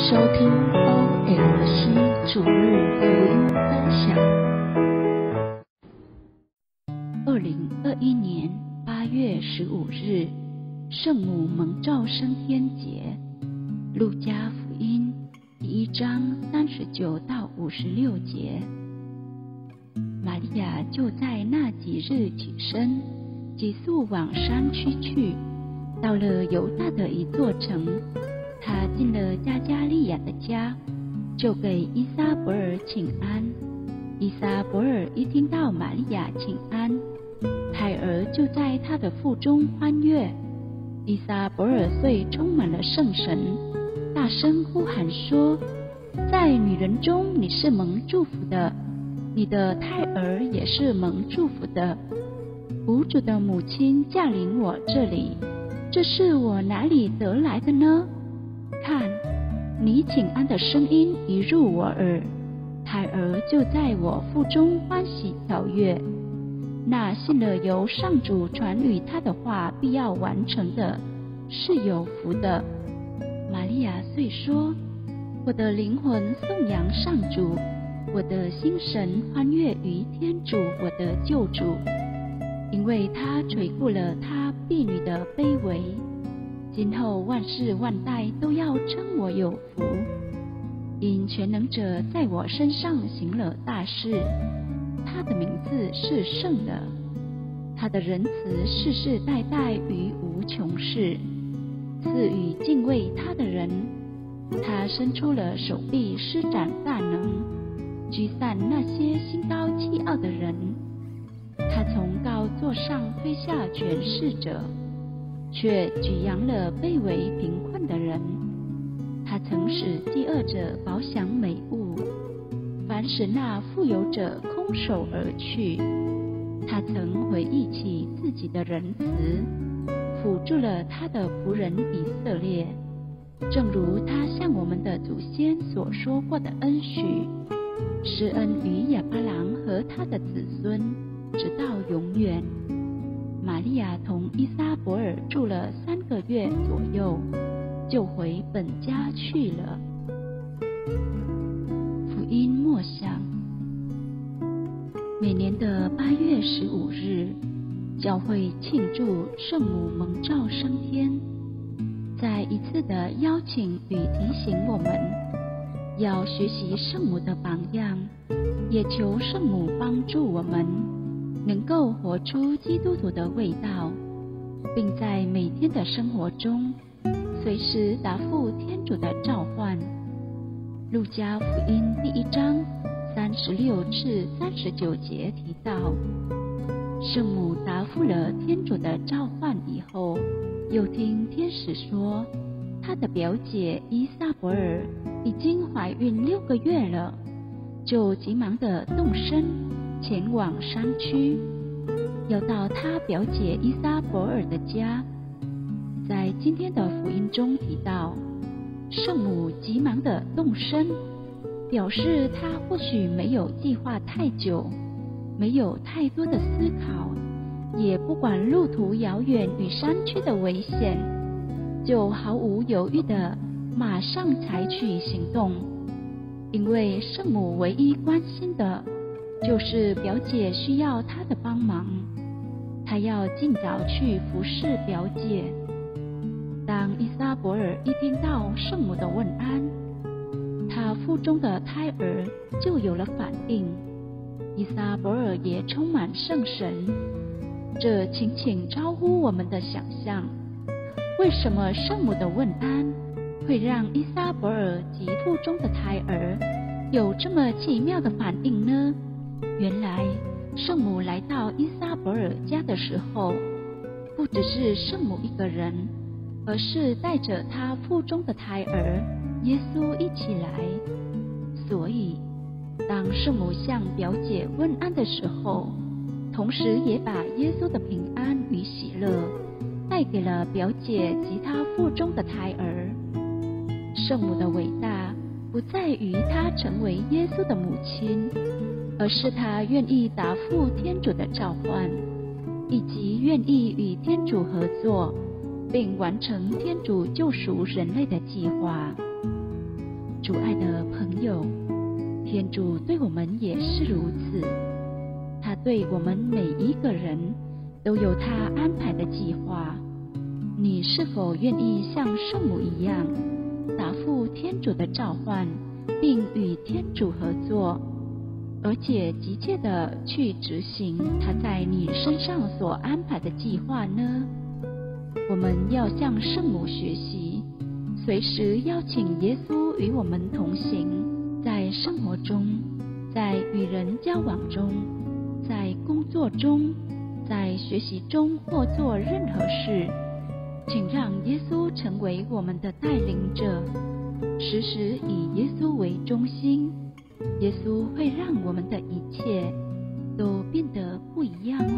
收听 OLC 主日福音分享。2021年8月15日，圣母蒙召升天节，路加福音第1章39到56节。玛利亚就在那几日起身，急速往山区去，到了犹大的一座城。他进了加加利亚的家，就给依撒伯尔请安。依撒伯尔一听到玛利亚请安，胎儿就在他的腹中欢悦。依撒伯尔遂充满了圣神，大声呼喊说：“在女人中你是蒙祝福的，你的胎儿也是蒙祝福的。吾主的母亲驾临我这里，这是我哪里得来的呢？看，你请安的声音一入我耳，胎儿就在我腹中欢喜跳跃。那信了由上主传与他的话必要完成的，是有福的。”玛利亚遂说：“我的灵魂颂扬上主，我的心神欢悦于天主我的救主，因为他垂顾了他婢女的卑微。今后万世万代都要称我有福，因全能者在我身上行了大事，他的名字是圣的，他的仁慈世世代代于无穷世，赐予敬畏他的人。他伸出了手臂，施展大能，驱散那些心高气傲的人。他从高座上推下权势者，却举扬了卑微贫困的人。他曾使饥饿者饱享美物，反使那富有者空手而去。他曾回忆起自己的仁慈，辅助了他的仆人以色列，正如他向我们的祖先所说过的恩许，施恩于亚巴郎和他的子孙，直到永远。玛利亚同依撒伯尔住了3个月左右，就回本家去了。福音默想。每年的8月15日，教会庆祝圣母蒙召升天，再一次的邀请与提醒我们，要学习圣母的榜样，也求圣母帮助我们能够活出基督徒的味道，并在每天的生活中随时答复天主的召唤。路加福音第1章36至39节提到，圣母答复了天主的召唤以后，又听天使说，她的表姐依撒伯尔已经怀孕6个月了，就急忙地动身前往山区，要到他表姐依撒伯尔的家。在今天的福音中提到，圣母急忙的动身，表示她或许没有计划太久，没有太多的思考，也不管路途遥远与山区的危险，就毫无犹豫的马上采取行动，因为圣母唯一关心的就是表姐需要她的帮忙，她要尽早去服侍表姐。当依撒伯尔一听到圣母的问安，她腹中的胎儿就有了反应，依撒伯尔也充满圣神。这情景超乎我们的想象。为什么圣母的问安会让依撒伯尔及腹中的胎儿有这么奇妙的反应呢？原来圣母来到依撒伯尔家的时候，不只是圣母一个人，而是带着她腹中的胎儿耶稣一起来。所以当圣母向表姐问安的时候，同时也把耶稣的平安与喜乐带给了表姐及她腹中的胎儿。圣母的伟大不在于她成为耶稣的母亲，而是他愿意答复天主的召唤，以及愿意与天主合作，并完成天主救赎人类的计划。主爱的朋友，天主对我们也是如此，他对我们每一个人都有他安排的计划。你是否愿意像圣母一样答复天主的召唤，并与天主合作，而且急切地去执行他在你身上所安排的计划呢？我们要向圣母学习，随时邀请耶稣与我们同行，在生活中，在与人交往中，在工作中，在学习中，或做任何事，请让耶稣成为我们的带领者，时时以耶稣为中心，耶稣会让我们的一切都变得不一样。